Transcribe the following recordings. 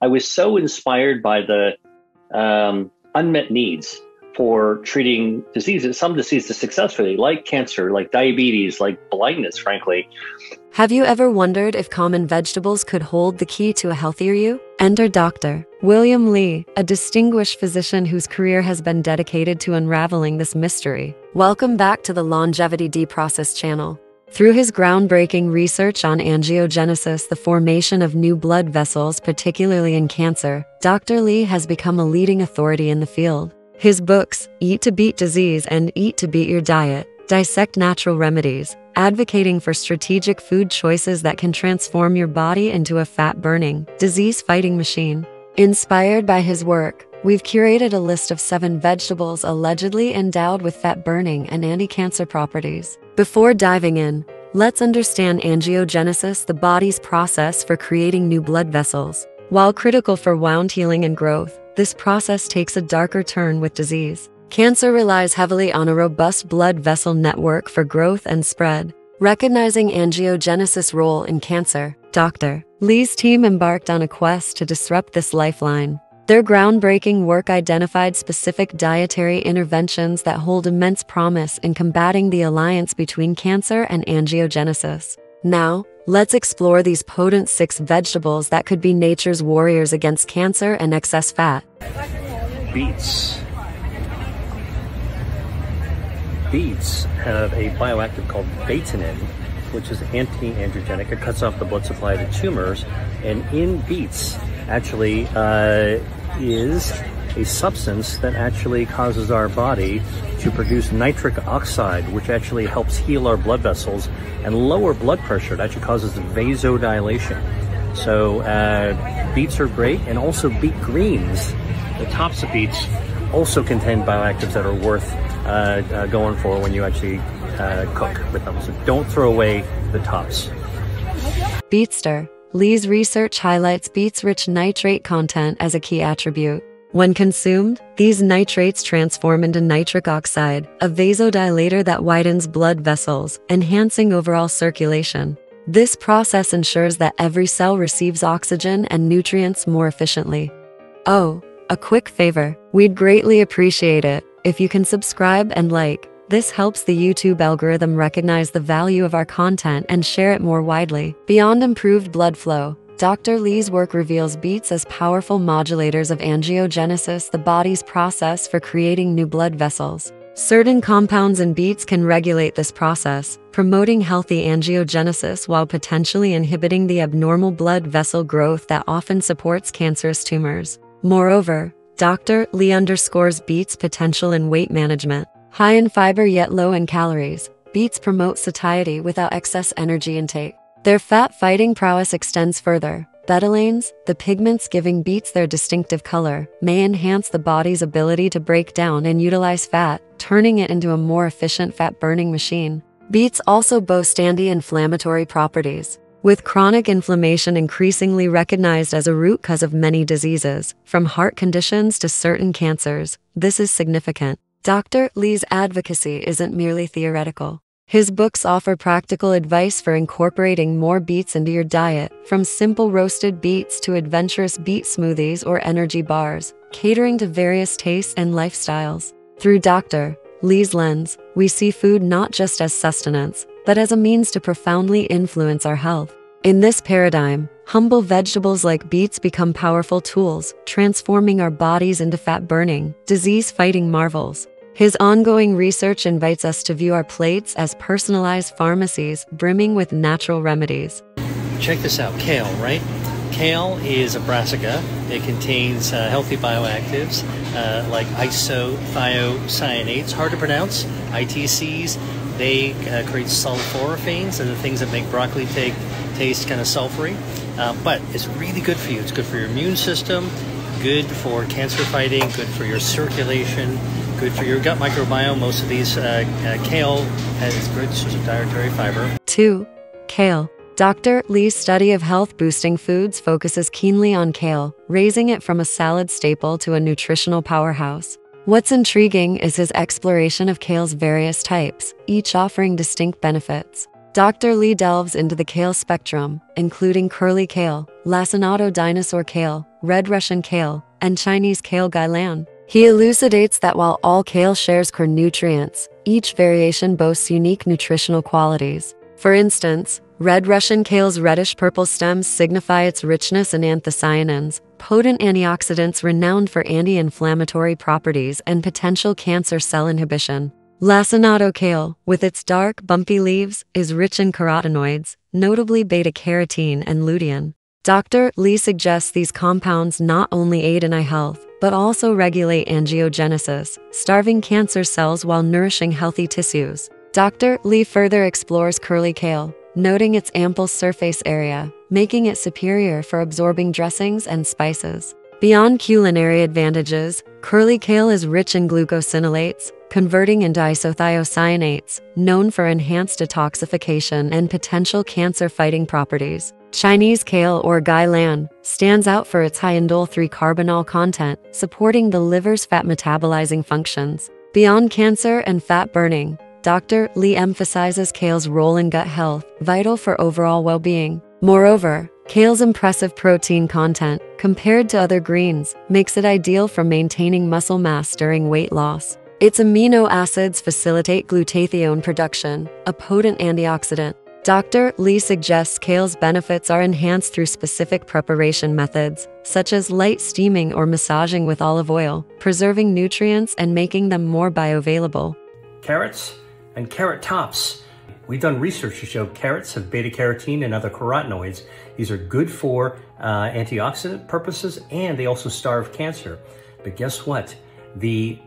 I was so inspired by the unmet needs for treating diseases, some diseases successfully, like cancer, like diabetes, like blindness, frankly. Have you ever wondered if common vegetables could hold the key to a healthier you? Enter Dr. William Li, a distinguished physician whose career has been dedicated to unraveling this mystery. Welcome back to the Longevity Deprocessed channel. Through his groundbreaking research on angiogenesis, the formation of new blood vessels, particularly in cancer, Dr. Li has become a leading authority in the field. His books, Eat to Beat Disease and Eat to Beat Your Diet, dissect natural remedies, advocating for strategic food choices that can transform your body into a fat-burning, disease-fighting machine. Inspired by his work, we've curated a list of 7 vegetables allegedly endowed with fat-burning and anti-cancer properties. Before diving in, let's understand angiogenesis, the body's process for creating new blood vessels. While critical for wound healing and growth, this process takes a darker turn with disease. Cancer relies heavily on a robust blood vessel network for growth and spread. Recognizing angiogenesis' role in cancer, Dr. Li's team embarked on a quest to disrupt this lifeline. Their groundbreaking work identified specific dietary interventions that hold immense promise in combating the alliance between cancer and angiogenesis. Now, let's explore these potent 6 vegetables that could be nature's warriors against cancer and excess fat. Beets have a bioactive called betanin, which is anti-androgenic. It cuts off the blood supply to tumors, and in beets actually is a substance that actually causes our body to produce nitric oxide, which actually helps heal our blood vessels and lower blood pressure. It actually causes vasodilation. So beets are great, and also beet greens, the tops of beets, also contain bioactives that are worth going for when you actually cook with them. So don't throw away the tops. Beetster. Lee's research highlights beets' rich nitrate content as a key attribute. When consumed, these nitrates transform into nitric oxide, a vasodilator that widens blood vessels, enhancing overall circulation. This process ensures that every cell receives oxygen and nutrients more efficiently. Oh, a quick favor, we'd greatly appreciate it if you can subscribe and like. This helps the YouTube algorithm recognize the value of our content and share it more widely. Beyond improved blood flow, Dr. Li's work reveals beets as powerful modulators of angiogenesis, the body's process for creating new blood vessels. Certain compounds in beets can regulate this process, promoting healthy angiogenesis while potentially inhibiting the abnormal blood vessel growth that often supports cancerous tumors. Moreover, Dr. Li underscores beets' potential in weight management. High in fiber yet low in calories, beets promote satiety without excess energy intake. Their fat-fighting prowess extends further. Betalains, the pigments giving beets their distinctive color, may enhance the body's ability to break down and utilize fat, turning it into a more efficient fat-burning machine. Beets also boast anti-inflammatory properties. With chronic inflammation increasingly recognized as a root cause of many diseases, from heart conditions to certain cancers, this is significant. Dr. Li's advocacy isn't merely theoretical. His books offer practical advice for incorporating more beets into your diet, from simple roasted beets to adventurous beet smoothies or energy bars, catering to various tastes and lifestyles. Through Dr. Li's lens, we see food not just as sustenance, but as a means to profoundly influence our health. In this paradigm, humble vegetables like beets become powerful tools, transforming our bodies into fat-burning, disease-fighting marvels. His ongoing research invites us to view our plates as personalized pharmacies brimming with natural remedies. Check this out, kale, right? Kale is a brassica. It contains healthy bioactives like isothiocyanates, hard to pronounce, ITCs. They create sulforaphanes, and the things that make broccoli taste kind of sulfury. But it's really good for you. It's good for your immune system, good for cancer fighting, good for your circulation, good for your gut microbiome. Most of these kale has great source of dietary fiber. 2. Kale. Dr. Li's study of health-boosting foods focuses keenly on kale, raising it from a salad staple to a nutritional powerhouse. What's intriguing is his exploration of kale's various types, each offering distinct benefits. Dr. Li delves into the kale spectrum, including curly kale, lacinato dinosaur kale, red Russian kale, and Chinese kale gai lan. He elucidates that while all kale shares core nutrients, each variation boasts unique nutritional qualities. For instance, red Russian kale's reddish-purple stems signify its richness in anthocyanins, potent antioxidants renowned for anti-inflammatory properties and potential cancer cell inhibition. Lacinato kale, with its dark, bumpy leaves, is rich in carotenoids, notably beta-carotene and lutein. Dr. Li suggests these compounds not only aid in eye health, but also regulate angiogenesis, starving cancer cells while nourishing healthy tissues. Dr. Li further explores curly kale, noting its ample surface area, making it superior for absorbing dressings and spices. Beyond culinary advantages, curly kale is rich in glucosinolates, converting into isothiocyanates, known for enhanced detoxification and potential cancer-fighting properties. Chinese kale, or gai lan, stands out for its high indole-3-carbinol content, supporting the liver's fat-metabolizing functions. Beyond cancer and fat burning, Dr. Li emphasizes kale's role in gut health, vital for overall well-being. Moreover, kale's impressive protein content, compared to other greens, makes it ideal for maintaining muscle mass during weight loss. Its amino acids facilitate glutathione production, a potent antioxidant. Dr. Li suggests kale's benefits are enhanced through specific preparation methods, such as light steaming or massaging with olive oil, preserving nutrients and making them more bioavailable. Carrots and carrot tops. We've done research to show carrots have beta-carotene and other carotenoids. These are good for antioxidant purposes, and they also starve cancer. But guess what? The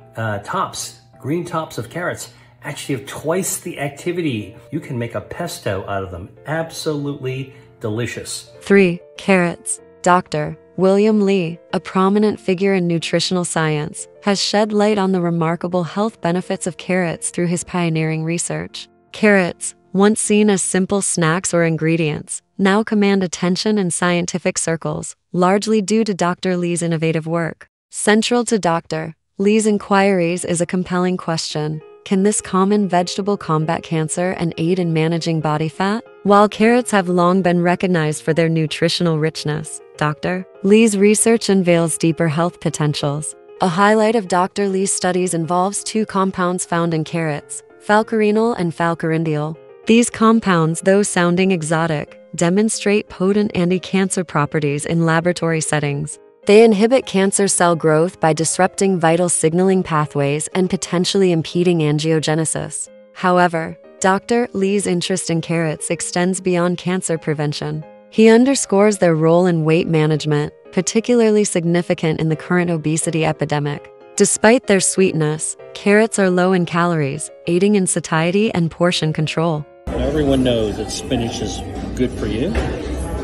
green tops of carrots, actually have twice the activity. You can make a pesto out of them. Absolutely delicious. 3. Carrots. Dr. William Li, a prominent figure in nutritional science, has shed light on the remarkable health benefits of carrots through his pioneering research. Carrots, once seen as simple snacks or ingredients, now command attention in scientific circles, largely due to Dr. Li's innovative work. Central to Dr. Li's inquiries is a compelling question. Can this common vegetable combat cancer and aid in managing body fat? While carrots have long been recognized for their nutritional richness, Dr. Li's research unveils deeper health potentials. A highlight of Dr. Li's studies involves two compounds found in carrots, falcarinol and falcarindial. These compounds, though sounding exotic, demonstrate potent anti-cancer properties in laboratory settings. They inhibit cancer cell growth by disrupting vital signaling pathways and potentially impeding angiogenesis. However, Dr. Li's interest in carrots extends beyond cancer prevention. He underscores their role in weight management, particularly significant in the current obesity epidemic. Despite their sweetness, carrots are low in calories, aiding in satiety and portion control. Everyone knows that spinach is good for you,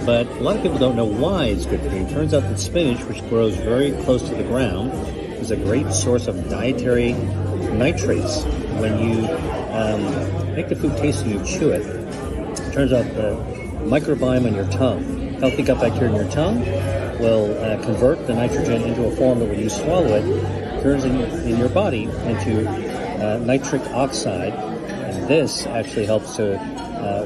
but a lot of people don't know why it's good for you. It turns out that spinach, which grows very close to the ground, is a great source of dietary nitrates. When you make the food taste and you chew it, it turns out the microbiome in your tongue, healthy gut bacteria in your tongue, will convert the nitrogen into a form that when you swallow it, turns in your body into nitric oxide. And this actually helps to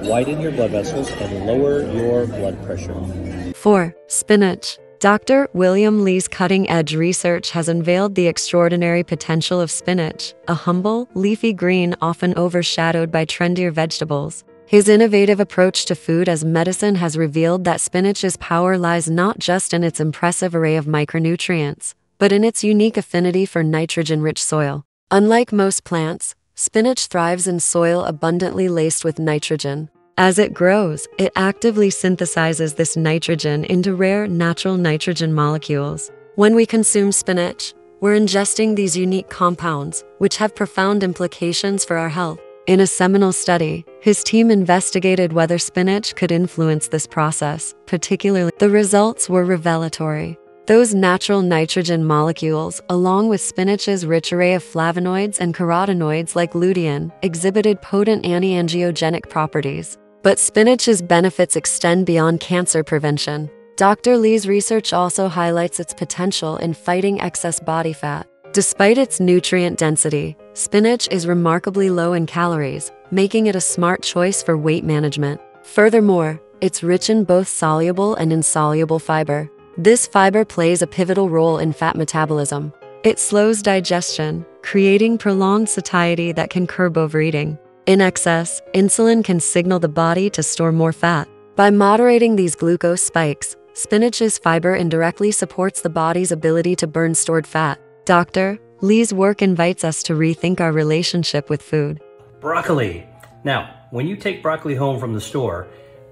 widen your blood vessels and lower your blood pressure. 4. Spinach. Dr. William Li's cutting-edge research has unveiled the extraordinary potential of spinach, a humble, leafy green often overshadowed by trendier vegetables. His innovative approach to food as medicine has revealed that spinach's power lies not just in its impressive array of micronutrients, but in its unique affinity for nitrogen-rich soil. Unlike most plants, spinach thrives in soil abundantly laced with nitrogen. As it grows, it actively synthesizes this nitrogen into rare natural nitrogen molecules. When we consume spinach, we're ingesting these unique compounds, which have profound implications for our health. In a seminal study, his team investigated whether spinach could influence this process, particularly. The results were revelatory. Those natural nitrogen molecules, along with spinach's rich array of flavonoids and carotenoids like lutein, exhibited potent anti-angiogenic properties. But spinach's benefits extend beyond cancer prevention. Dr. Li's research also highlights its potential in fighting excess body fat. Despite its nutrient density, spinach is remarkably low in calories, making it a smart choice for weight management. Furthermore, it's rich in both soluble and insoluble fiber. This fiber plays a pivotal role in fat metabolism. It slows digestion, creating prolonged satiety that can curb overeating. In excess, insulin can signal the body to store more fat. By moderating these glucose spikes, spinach's fiber indirectly supports the body's ability to burn stored fat. Dr. Li's work invites us to rethink our relationship with food. Broccoli. Now, when you take broccoli home from the store,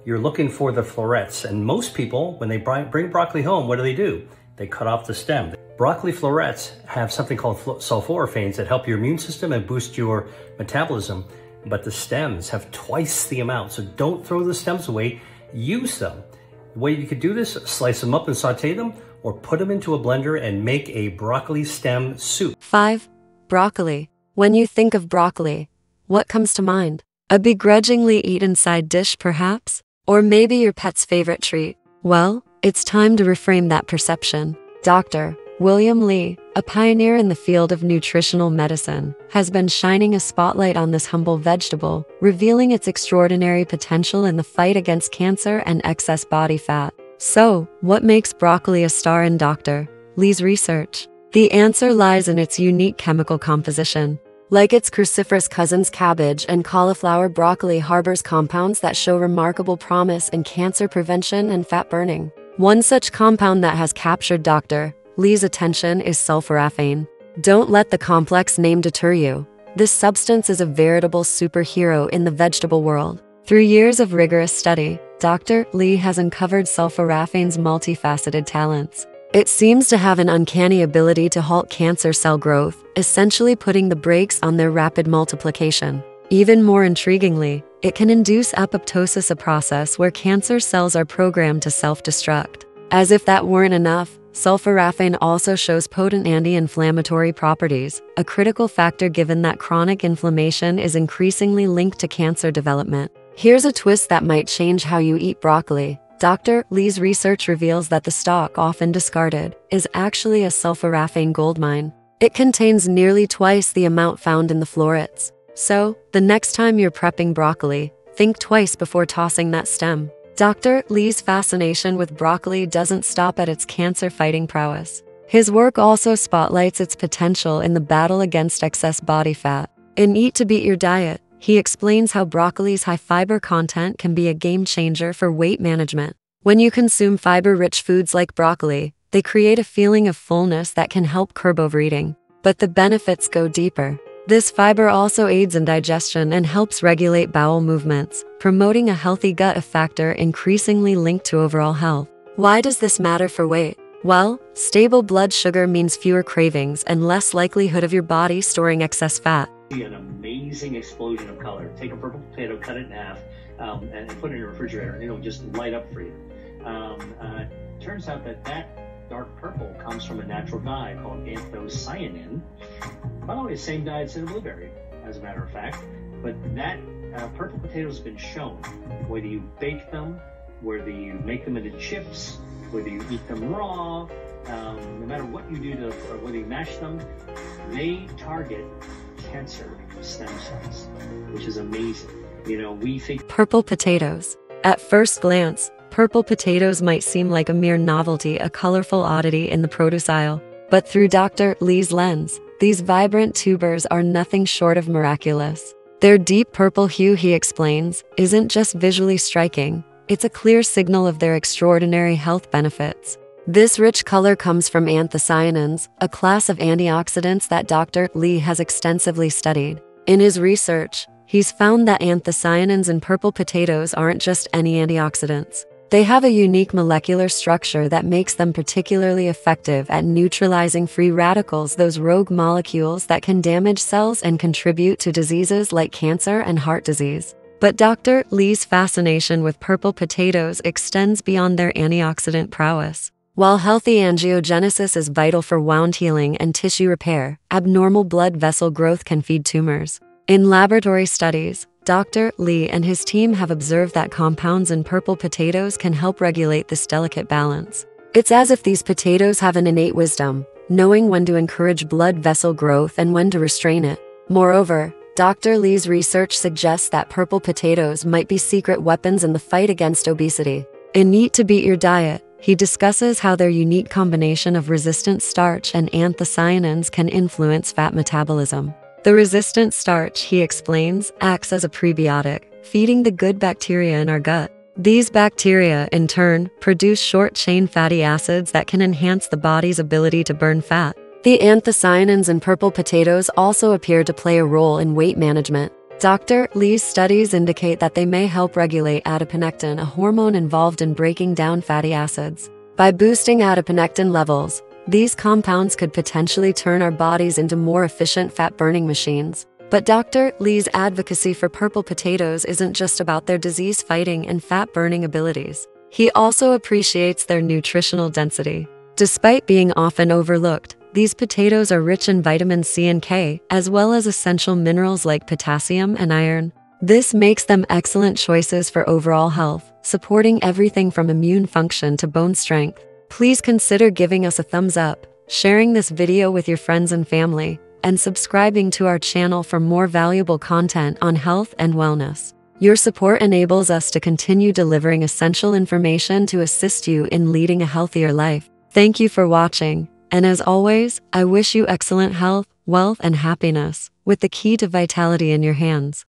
you're looking for the florets, and most people, when they bring broccoli home, what do? They cut off the stem. Broccoli florets have something called sulforaphanes that help your immune system and boost your metabolism, but the stems have twice the amount, so don't throw the stems away, use them. The way you could do this, slice them up and saute them, or put them into a blender and make a broccoli stem soup. 5. Broccoli. When you think of broccoli, what comes to mind? A begrudgingly eaten side dish, perhaps? Or maybe your pet's favorite treat? Well, it's time to reframe that perception. Dr. William Li, a pioneer in the field of nutritional medicine, has been shining a spotlight on this humble vegetable, revealing its extraordinary potential in the fight against cancer and excess body fat. So, what makes broccoli a star in Dr. Li's research? The answer lies in its unique chemical composition. Like its cruciferous cousins cabbage and cauliflower, broccoli harbors compounds that show remarkable promise in cancer prevention and fat burning. One such compound that has captured Dr. Li's attention is sulforaphane. Don't let the complex name deter you. This substance is a veritable superhero in the vegetable world. Through years of rigorous study, Dr. Li has uncovered sulforaphane's multifaceted talents. It seems to have an uncanny ability to halt cancer cell growth, essentially putting the brakes on their rapid multiplication. Even more intriguingly, it can induce apoptosis, a process where cancer cells are programmed to self-destruct. As if that weren't enough, sulforaphane also shows potent anti-inflammatory properties, a critical factor given that chronic inflammation is increasingly linked to cancer development. Here's a twist that might change how you eat broccoli. Dr. Li's research reveals that the stock, often discarded, is actually a sulforaphane goldmine. It contains nearly twice the amount found in the florets. So, the next time you're prepping broccoli, think twice before tossing that stem. Dr. Li's fascination with broccoli doesn't stop at its cancer-fighting prowess. His work also spotlights its potential in the battle against excess body fat. In Eat to Beat Your Diet, he explains how broccoli's high fiber content can be a game-changer for weight management. When you consume fiber-rich foods like broccoli, they create a feeling of fullness that can help curb overeating. But the benefits go deeper. This fiber also aids in digestion and helps regulate bowel movements, promoting a healthy gut, a factor increasingly linked to overall health. Why does this matter for weight? Well, stable blood sugar means fewer cravings and less likelihood of your body storing excess fat. An amazing explosion of color. Take a purple potato, cut it in half, and put it in your refrigerator, and it'll just light up for you. Turns out that dark purple comes from a natural dye called anthocyanin. By the way, the same dye that's in a blueberry, as a matter of fact. But that purple potato has been shown, whether you bake them, whether you make them into chips, whether you eat them raw, no matter what you do to, or whether you mash them, they target cancer stem cells, which is amazing. You know, we think purple potatoes. At first glance, purple potatoes might seem like a mere novelty, a colorful oddity in the produce aisle. But through Dr. Li's lens, these vibrant tubers are nothing short of miraculous. Their deep purple hue, he explains, isn't just visually striking, it's a clear signal of their extraordinary health benefits. This rich color comes from anthocyanins, a class of antioxidants that Dr. Li has extensively studied. In his research, he's found that anthocyanins in purple potatoes aren't just any antioxidants. They have a unique molecular structure that makes them particularly effective at neutralizing free radicals, those rogue molecules that can damage cells and contribute to diseases like cancer and heart disease. But Dr. Li's fascination with purple potatoes extends beyond their antioxidant prowess. While healthy angiogenesis is vital for wound healing and tissue repair, abnormal blood vessel growth can feed tumors. In laboratory studies, Dr. Li and his team have observed that compounds in purple potatoes can help regulate this delicate balance. It's as if these potatoes have an innate wisdom, knowing when to encourage blood vessel growth and when to restrain it. Moreover, Dr. Li's research suggests that purple potatoes might be secret weapons in the fight against obesity. In Eat to Beat Your Diet, He discusses how their unique combination of resistant starch and anthocyanins can influence fat metabolism. The resistant starch, he explains, acts as a prebiotic, feeding the good bacteria in our gut. These bacteria, in turn, produce short-chain fatty acids that can enhance the body's ability to burn fat. The anthocyanins in purple potatoes also appear to play a role in weight management. Dr. Li's studies indicate that they may help regulate adiponectin, a hormone involved in breaking down fatty acids. By boosting adiponectin levels, these compounds could potentially turn our bodies into more efficient fat-burning machines. But Dr. Li's advocacy for purple potatoes isn't just about their disease-fighting and fat-burning abilities. He also appreciates their nutritional density. Despite being often overlooked, these potatoes are rich in vitamin C and K, as well as essential minerals like potassium and iron. This makes them excellent choices for overall health, supporting everything from immune function to bone strength. Please consider giving us a thumbs up, sharing this video with your friends and family, and subscribing to our channel for more valuable content on health and wellness. Your support enables us to continue delivering essential information to assist you in leading a healthier life. Thank you for watching. And as always, I wish you excellent health, wealth, and happiness, with the key to vitality in your hands.